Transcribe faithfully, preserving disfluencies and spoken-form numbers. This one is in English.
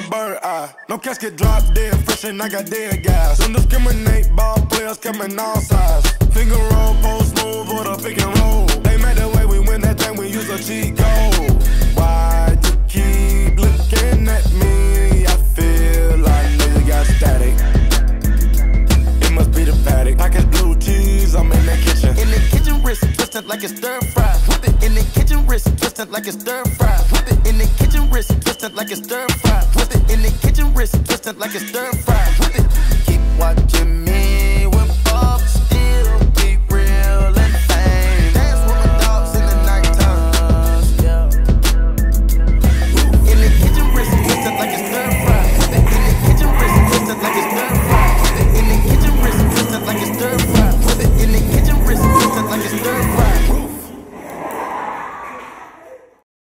my bird eye. No casket drop dead, fresh and I got dead guys. Indiscriminate ball players coming all sides. Finger roll, post move, or the pick and roll. They made the way we win that thing, we use a cheat code. Why you keep looking at me? I feel like nigga got static. It must be the paddock. I catch blue cheese, I'm in the kitchen. In the kitchen wrist, twisted like it's stir fry. Whip it in the kitchen wrist, twisted like it's stir fry. Whip it in the kitchen wrist, twisted like it's stir fry. Whip it in the kitchen wrist, twisted like it's stir fry. Whip it. Keep watching me whip up. Like a stir fry.